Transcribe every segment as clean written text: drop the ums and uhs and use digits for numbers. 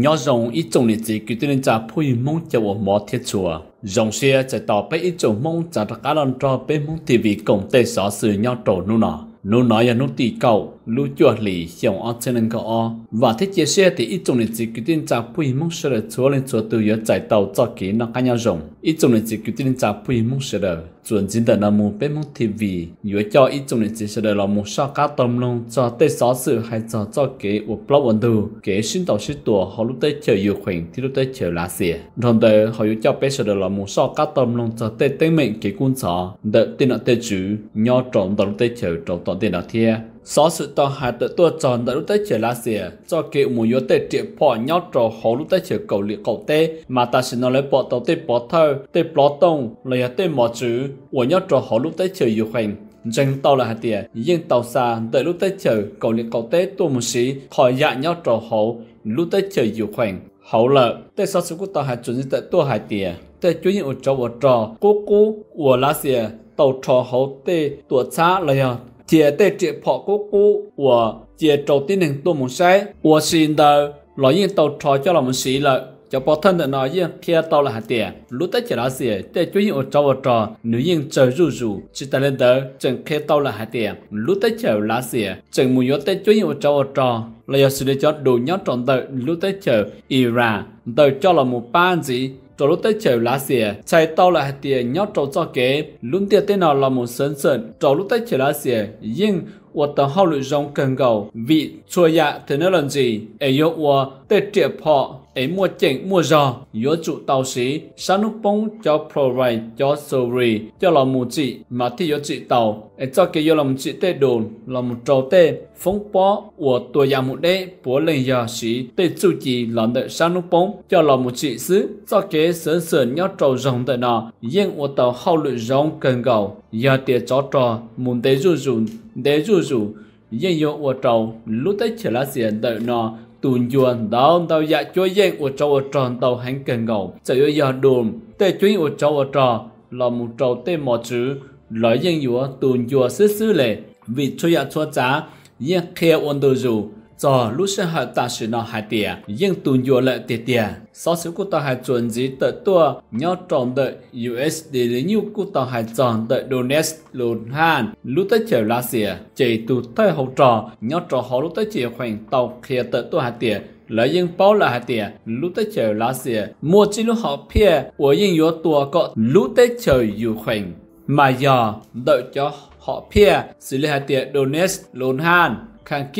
nhớ rằng ít trong lịch sử kỹ thuật nên trả phơi mông cho bộ mỏ thiết chùa dòng xe chạy tàu bé ít trong mông trả ra cá lăn trò bé mông thì vì cổng tê xóa sự nhau trổ nu nọ nu nói là nu tì cầu lũ chuột lì xiềng ở trên nền cỏ và thiết chế xe thì ít trong lịch sử kỹ thuật nên trả phơi mông sẽ được chúa lên chúa từ giờ chạy tàu cho kỹ nó cá nhau rồng ít trong lịch sử kỹ thuật nên trả phơi mông sẽ được chuẩn chính tờ nam mô bé mông thì vì nhớ cho ít trong lịch sử sẽ được là một sao cá tôm long cho tê xóa sự hay cho kỹ của blog ấn độ kỹ sinh tàu sinh tùa họ lúc tới chờ yêu khuyển thì lúc tới chờ lá xìa đồng thời họ yêu cho bé sẽ được là một sao cá tôm long cho tê tê mệnh kỹ cuốn sọ đợi tên nó tê chữ nho trộn tàu lúc tới chờ trộn tàu tên nó thia sau sự tòa hạ tự tua tròn đã lúc tới trở lá xìa cho kiểu mùi yếu tệ triệu bỏ nhau trò hố lúc tới trở cầu liệu cầu tê mà ta sẽ nói lấy bỏ tàu tê bỏ thơ tê bỏ tông lấy tê mỏ chữ của nhau trò hố lúc tới trở yêu hành rằng tàu là hạt tìa nhưng tàu xa tới lúc tới trở cầu liệu cầu tê tua một xí khỏi dạ nhau trò hố lúc tới trở yêu hành hậu lợi tê sau sự của tòa hạ chuẩn tại tua hạt tìa tê chú nhiên ổ trò cú của lá xìa tàu trò hố tê tua xa lấy chia tê trị phọ cú của chia trầu tin hình tôi muốn say của xin đời nói như tàu trò cho là một sĩ lợi cho bản thân để nói riêng kia tàu là hạt tiền lúc tới chỉ là gì để chú ý ở trâu ở trò nếu như trời rủ rủ chỉ ta lên tới chẳng kia tàu là hạt tiền lúc tới chờ là gì chẳng muốn nhớ tới chú ý ở trâu ở trò là do sự lựa chọn đủ nhóm trọn đời lúc tới chờ ira đời cho là một ban gì trò lúc tới chờ lá xìa chạy tàu là hạt tiền nhót trâu cho kế luôn tiền tên nào là một sân sân trò lúc tới chờ lá xìa nhưng của tàu hậu lụy rong cần cầu vị chua dạ thế nó lần gì ấy yếu của tê triệp họ ấy mua chỉnh mua giò yếu trụ tàu xí sáng nút bóng cho provide cho sorry cho là một chị mà thì yếu chị tàu ấy cho cái yếu là một chị tê đồn là một trâu tê phóng bó của tuổi già một đế bố lên giờ xí tê chu chỉ là đợi sáng nút bóng cho là một chị xứ cho cái sớn sườn nhót trâu rồng tại nọ riêng của tàu hậu lụy rong cần cầu giờ tiền chó trò muốn tế rủ rùn để rủ rủ dân yêu của trâu lúc tới trở lại diện đợi nó tuần duẩn đau đau dạ cho dân của trâu tròn tàu hành cần cầu sẽ yêu giờ đồn tê chuyến của trâu trò là một trâu tê mỏ chữ loại dân yêu tuần duẩn xứ xứ lệ vì cho dạ cho giá dân kia ôn đồ rủ giờ lúc sinh hoạt ta sử nó hai tìa nhưng tuần duẩn lại tìa tìa sau sự của tàu hải chuẩn gì tới tua nhau tròn đợi USD lý như của tàu hải tròn đợi Donetsk lùn han lúc tới chiều lá xìa chỉ từ thời hậu trò nhau trò họ lúc tới chiều khoảng tàu kia tới tua hai tìa lợi dân bao là hai tìa lúc tới chiều lá xìa mua chỉ lúc họ phe của dân yếu tua cọ lúc tới chiều dù khoảng mà giờ đợi cho họ phe xử lý hai tìa Donetsk lùn han Khanki,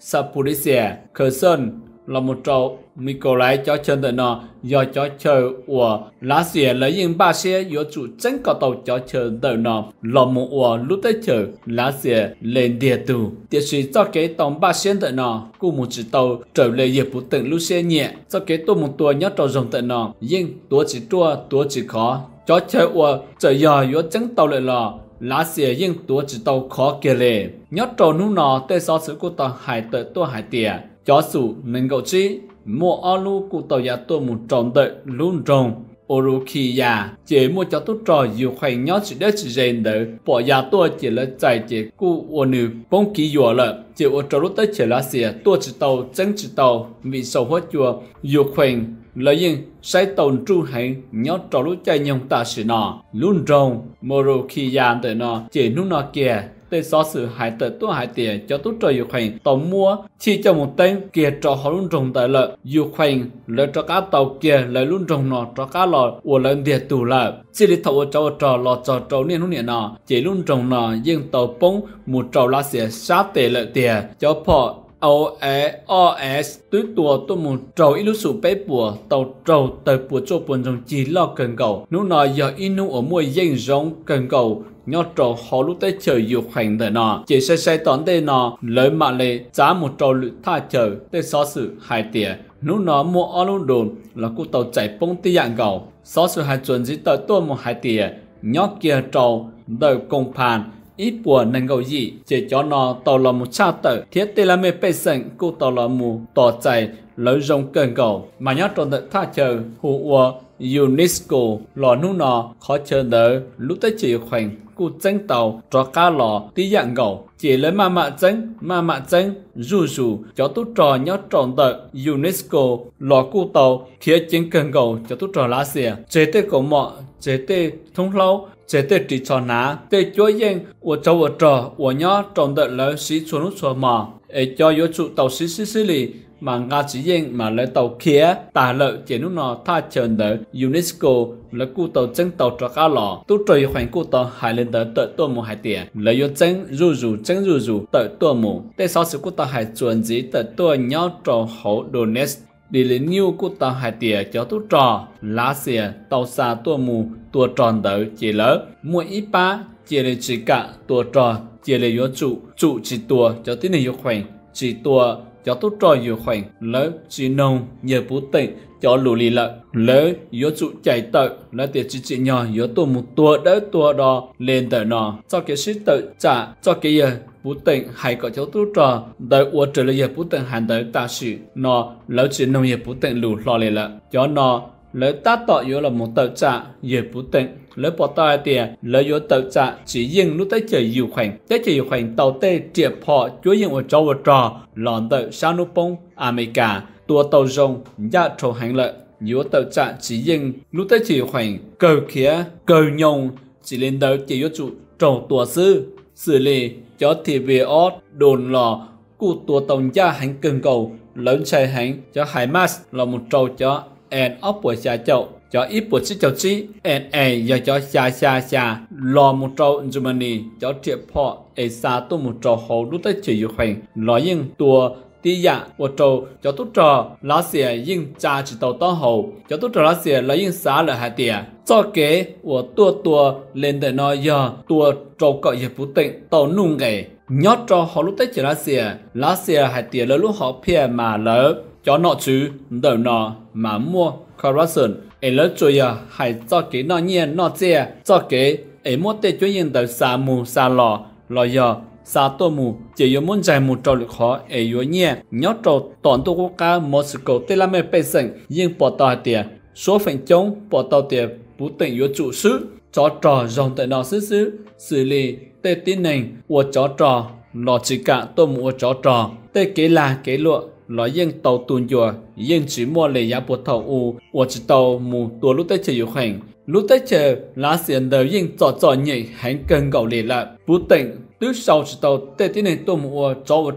Zaporizhia, Kherson là một trò Mykolaiv cho chân tận nọ do cho chờ của lá xìa lấy những ba xe do chủ tránh có tàu cho chờ tận nọ là một của lúc tới chờ lá xìa lên địa tù tiến sĩ cho cái tàu ba xe tận nọ cùng một chiếc tàu trở lại dịp vụ từng lúc xe nhẹ cho cái tôi một tua nhát trò rồng tận nọ nhưng tua chỉ khó cho chờ của chờ giờ do tránh tàu lại lò lá xìa nhưng tua chỉ tàu khó kia lệ nhót trò nụ nọ tê so sứ của tàu hải tới tua hải tìa chó sủ nên gậu trí mua o lu của tàu giả tua một tròn đợi luôn rồng oruki giả chế mua cho tốt trò dù khoảnh nhót chỉ đất chỉ dành đỡ bỏ giả tua chỉ là chạy chế cu ô nữ bông ký dùa lợ chế ô trò lúc tới chế lá xìa tua chỉ tàu chân chỉ tàu vì sầu hóa chùa dù khoảnh lợi nhưng sai tồn tru hay nhót trò lúc chạy nhông ta sĩ nọ luôn rồng oruki giả tới nọ chế nụ nọ kìa tê xóa sự hại tệ tua hại tiền cho tốt trời dù khoảnh tàu mua chi cho một tên kia trò họ luôn rồng tại lợi dù khoảnh lợi cho cá tàu kia lợi luôn rồng nọ cho cá lò của lần địa tù lợi chỉ đi thầu cho trò lò cho trâu niên hôn niệm nọ chỉ luôn rồng nọ nhưng tàu bóng một trầu lá xỉa sát tệ lợi tiền cho phọ OEOS túi tùa tôi một trầu ít lúc sụp bé bùa tàu trầu tới bùa cho buồn rồng chỉ lo cần cầu nụ nọ giờ inu ở mùa danh rồng cần cầu nhót trò họ lúc tới chờ dục hành đời nọ chỉ say tón tê nọ lấy mạ lệ giá một trò lự tha chờ tê xó sự hai tỉa nú nó mua o luôn đồn là cụ tàu chạy bông tê dạng gầu xó sự hai chuẩn dĩ tới tôi một hai tỉa nhót kia trò đời công phàn ít bùa nâng gầu dị chỉ cho nó tàu là một cha tử thiết tê là mê bê sảnh cụ tàu là mù tỏ chạy lấy rồng cần gầu mà nhót trò đợi tha chờ hù ua UNESCO lò nụ nọ khó chờ đợi lúc tới chỉ khoảnh cụ dân tàu cho cá lò tí dạng gầu chỉ lấy ma mạ dân rù rù cho tú trò nhó tròn tợ UNESCO lò cụ tàu thiết chính cần gầu cho tú trò lá xìa chế tê cổ mọ chế tê thông lâu chế tê trị trò ná tê chúa yên của cháu ở trò của nhó tròn tợ lấy xí xuống nút xóa mò ấy cho yếu trụ tàu xí xí xí lì mà Nga chỉ riêng mà lấy tàu kia tả lợi chỉ lúc nó tha chờ đợi UNESCO là cụ tàu chân tàu cho cá lò tu trời hoành cụ tàu hải lên tới tự tua mù hải tiền lấy yếu chân rù rù tự tua mù tây sau sự cụ tàu hải chuẩn dĩ tự tua nhau trò hậu Donetsk đi lấy nhiêu cụ tàu hải tiền cho tu trò lá xìa tàu xa tua mù tua tròn tới chỉ lỡ mua ít ba chỉ lấy chỉ cả tua trò chỉ lấy yếu trụ chỉ tua cho tí này yếu hoành chỉ tua cho tốt trò vừa khoảng lỡ chỉ nông nhờ bố tỉnh cho lù lì lợ lỡ yếu trụ chạy tự là tiền chỉ nhỏ yếu tụ một tua đỡ tua đò lên tờ nọ cho cái sĩ tự trả cho cái giờ bố tỉnh hay có cháu tốt trò đợi uống trở lại giờ bố tỉnh hàn tới ta sĩ nọ lỡ chỉ nông giờ bố tỉnh lù lò lì lợ cho nọ lỡ ta tỏ yếu là một tờ trả giờ bố tỉnh lỡ bỏ tao tiền lỡ yếu tờ trả chỉ riêng lúc tới trời nhiều khoảng tới trời khoảng tàu tê triệt họ chúa riêng ở châu ở trò lòn tờ sao nô bông America tua tàu rồng ra trầu hành lợi yếu tờ trả chỉ riêng lúc tới trời khoảng cầu khía cầu nhông chỉ lên tới chỉ yếu trụ trầu tua sư xử lý cho thì về ót đồn lò cụ tua tàu ra hành cường cầu lớn chạy hành cho hải mas là một trầu cho and up của cha chậu cho ít bột xí chậu xí and a giờ cho xa lò một trâu Germany cho triệt họ a xa tu một trâu hồ đút tới chỉ yêu hành lò yên tua tí dạ một trâu cho tu trò lá xìa yên cha chỉ tàu to hồ cho tu trò lá xìa là yên xá là hai tìa cho kế của tua lên để nói giờ tua trâu cậu giờ phú tịnh tàu nung nghề nhót trò hồ lúc tới chỉ lá xìa hai tìa là lúc họ phe mà lỡ cho nọ chứ đầu nọ mà mua corruption ấy lớn rồi à hãy cho cái nọ nhiên nọ dè cho cái ấy mua tê cho yên tới xa mù xa lò giờ xa tô mù chỉ yếu muốn giải một trò lực khó ấy yếu nhẹ nhót trò toàn tô quốc ca Moscow tây la mê bê sành nhưng bỏ tàu tiền số phận chống bỏ tàu tiền bú tỉnh yếu trụ sứ chó trò dòng tại nọ xứ xử lý tê tin nành của chó trò lò chỉ cả tô mù chó trò tê kế là kế lụa lò yên tàu tuần dùa yên chỉ mua lệ giá bột thầu u chỉ tàu mù tua lúc tới chờ yêu hành lúc tới chờ lá xiên đầu yên trò nhảy hành cần gạo lệ lạ bú tỉnh tứ sau chỉ tàu tê tí này tôm u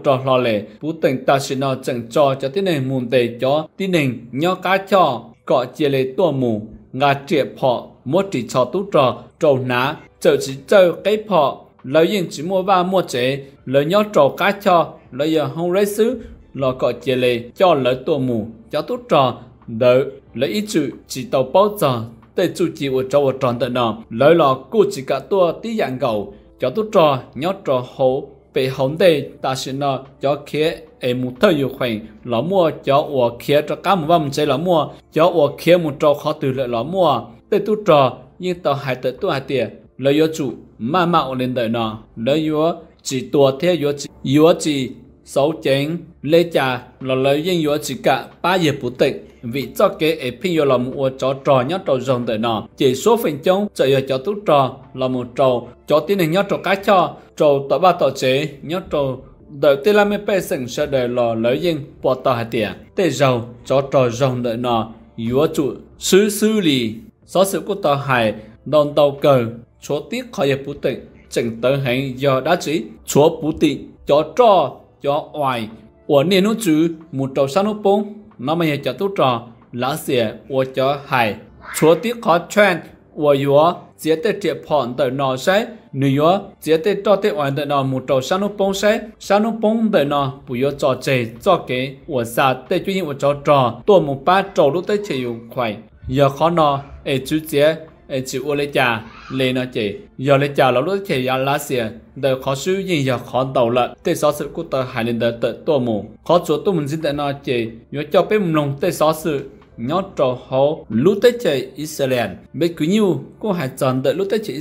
trò lò lệ bú tỉnh ta chỉ nó chẳng cho tí này mùn tê cho tí này nhó cá cho cọ chia lệ tua mù ngà triệt họ mua chỉ cho tú trò trầu ná chợ chỉ chơi cái họ lò yên chỉ mua ba mua chế lò nhó trò cá cho lò giờ không lấy xứ lò cọ chia lệ cho lỡ tua mù cho tốt trò đỡ lấy ít chữ chỉ tàu bao giờ tê chủ chỉ của trâu tròn tận nọ lấy lò cụ chỉ cả tua tí dạng gầu cho tốt trò nhót trò hố bị hống tê ta xin nọ cho khía em một thời yêu khoảnh lò mua cho ủa khía cho cá một vòng chơi lò mua cho ủa khía một trâu khó từ lợi lò mua tê tốt trò nhưng tàu hải tận tua hải tiền lấy yếu chủ ma mạo lên đời nọ lấy yếu chỉ tua thế yếu chỉ sáu chén lê trà là lấy riêng yếu chỉ cả ba giờ bố tịch vì cho kế ấy pin yếu là một chó trò nhót trò rồng tới nọ chỉ số phận chống chạy ở chó tú trò là một trầu chó tí này nhót trò cá cho trầu tỏ ba tỏ chế nhót trầu đợi tê la mê pê sừng sẽ đời lò lấy riêng bỏ tỏ hạt tiền tê dầu chó trò rồng tới nọ yếu trụ sư lì số sự của tỏ hải đòn tàu cờ số tiếc khỏi giờ bố tịch chỉnh tới hành giờ đã chỉ số bố tịch chó trò cho oai của niên nút chữ một trầu sáng nút bông nó mới cho tốt trò lá xìa của cho hải chúa tiếc khó chen của yếu dễ tê triệt phòn tới nọ sẽ nữ yếu dễ tê cho tê oai tới nọ một trầu sáng nút bông sẽ sáng nút bông tới nọ bùi yếu trò chê cho kế của xa tê chuyên nhiên của trò trò tổ một ba trầu lúc tới chỉ dùng khoai giờ khó nọ ấy chú dễ ấy chịu ô lê trà lê nó chỉ giờ lê trà là lúc chỉ ra lá xìa đời khó suy gì giờ khó tàu lợn tê xó sự của tờ hải lên đời tự tua mù khó chúa tôi mình xin tại nó chỉ nhớ cho biết một lòng tê xó sự nhót trò hố lúc tới chỉ Israel biết cứ nhiêu cô hải tròn đợi lúc tới chỉ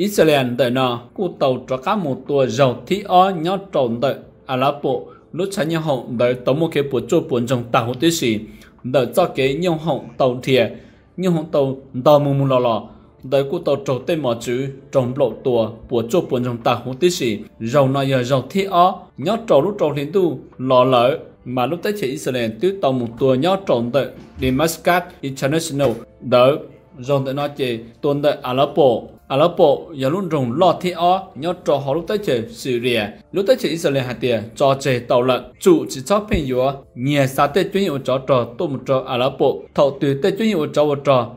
Israel đời nó cô tàu cho cá một tua dầu thí o nhót trò đợi à lá bộ lúc sáng nhau hậu đợi tống một cái bột trôi bột rồng tàu hút tới xì đợi cho cái nhau hậu tàu thìa nhưng hôm tàu đào mù mù lò lò đấy cô tàu trầu tê mỏ chữ trồng lộ tùa bùa chua buồn trong tàu hú tí xì rầu nọ giờ rầu thi ó nhót trầu lúc trầu liền tu lò lỡ mà lúc tới chỉ Israel tứ tàu một tùa nhót trồng tới đi Muscat International đỡ rồng tới nó chỉ tuần tới Aleppo giờ luôn rồng lò thi ó nhót trầu họ lúc tới chỉ Syria lúc tới chỉ Israel hạt tiền cho chế tàu lợn chủ chỉ cho pin dừa nhà sa tê chuyên hiệu cho trò tu một trò Aleppo thầu từ tê chuyên hiệu cho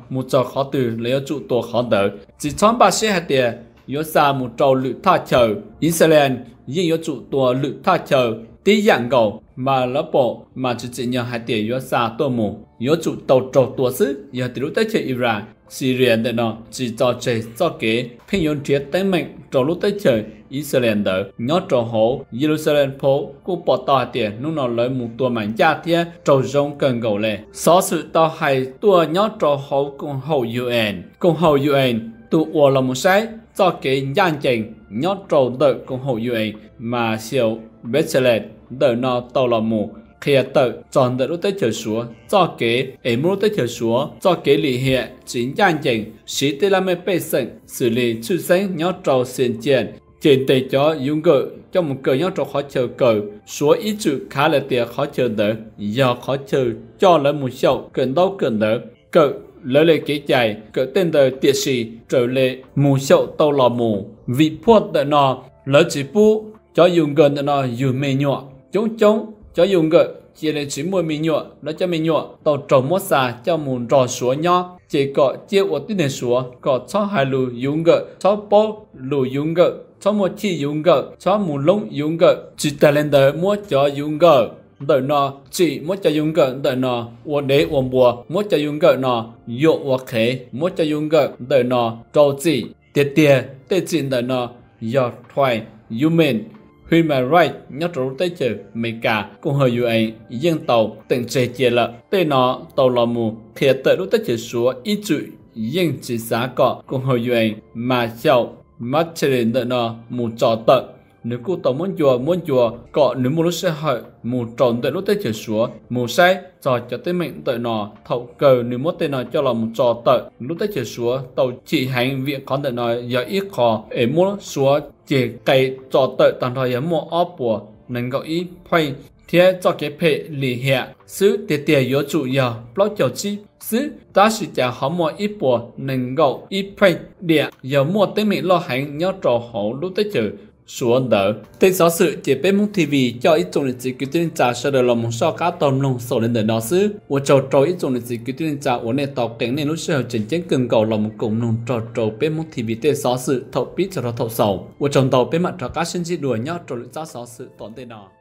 một trò khó từ lấy trụ tùa khó đỡ chỉ cho ba xe hạt tiền yếu xa một trò lự tha chờ Israel riêng yếu trụ tùa lự tha chờ tí dạng cầu mà lớp bộ mà chỉ nhờ hai tỷ yếu xa tô mù yếu trụ tàu trầu tùa xứ yếu tỷ lúc tới chơi Iran Syria để nó chỉ cho chơi cho kế phim yếu triết tới mệnh trầu lúc tới chơi Israel đỡ nhó trầu hổ Jerusalem phố cũng bỏ tòa tiền lúc nào lấy một tùa mảnh gia thế trầu rông cần cầu lệ xó sự tao hay tùa nhó trầu hổ cùng hậu UN tụ ủa là một sai cho kế gian trình nhó trầu đợi cùng hậu UN mà siêu Bethlehem đợi nó tàu là mù khi tự chọn đợi lúc tới chờ xuống cho kế em lúc tới chờ xuống cho kế lì hệ chính gian trình sĩ tây la mê bê sừng xử lý chư sánh nhó trầu xuyên triển trên tay cho dùng cờ cho một cờ nhó trầu khó chờ cờ số ít chữ khá là tiền khó chờ đỡ do khó chờ cho lấy một sầu cần đâu cần đỡ cờ lấy lệ kế chạy cỡ tên đời tiệt sĩ trở lệ mù sậu tàu lò mù vị phốt đợi nọ lấy chỉ pu cho dùng gần đợi nọ dùng mê nhọ chống cho dùng gỡ chỉ lấy chỉ mua mì nhọ nó cho mì nhọ tàu trồng mốt xà cho mùn rò xúa nhọ chỉ có chia ổ tí nền xúa có cho hai lù dùng gỡ cho bố lù dùng gỡ cho một chi dùng gỡ cho mùn lông dùng gỡ chỉ ta lên đời mua cho dùng gỡ đợi nọ chỉ muốn cho dùng gỡ đợi nọ uống đế uống bùa muốn cho dùng gỡ nọ dụ uống khế muốn cho dùng gỡ đợi nọ trâu chỉ tiệt tiệt tê chỉ đợi nọ do thoại human human right nhắc rủ tới chữ Mỹ cả cùng hơi dụ ấy dân tàu từng chế chia lợ tên nó tàu lò mù thiệt tự rủ tới chữ số ít chữ dân chỉ giá cọ cùng hơi dụ ấy mà chậu mắt trên đợi nọ mù trò tợ nếu cô tàu muốn chùa cọ nếu muốn sẽ hỏi mù tròn đợi lúc tới chữ số mù say trò cho tới mệnh tợ nọ thậu cờ nếu muốn tên nó cho là một trò tợ lúc tới chữ số tàu chỉ hành viện con tợ nọ giờ ít khó để muốn số chỉ cái trò tợ toàn thời giờ mua óp của nên gọi ý pay thế cho cái phe lì hệ xứ tiền yếu chủ giờ blog chầu chi xứ ta sẽ trả họ mua ít của nên gọi ý pay địa giờ mua tới mệnh lo hành nhớ trò hậu lúc tới chữ xuống đỡ tên giáo sự chế bếp mong TV cho ít dùng lịch sử cứu tuyên trả sơ đời lòng mong so cá tôm lòng sổ lên đời đó xứ ủa trầu trầu ít dùng lịch sử cứu tuyên trả ủa này tọc cảnh này lúc sơ chỉnh chén cường cầu lòng một cùng nồng trầu trầu bếp mong TV tên giáo sự thậu biết cho nó thậu sầu ủa trồng tàu bếp mặt trò cá sinh chi đùa nhau trầu lực giáo sự tổn tên đó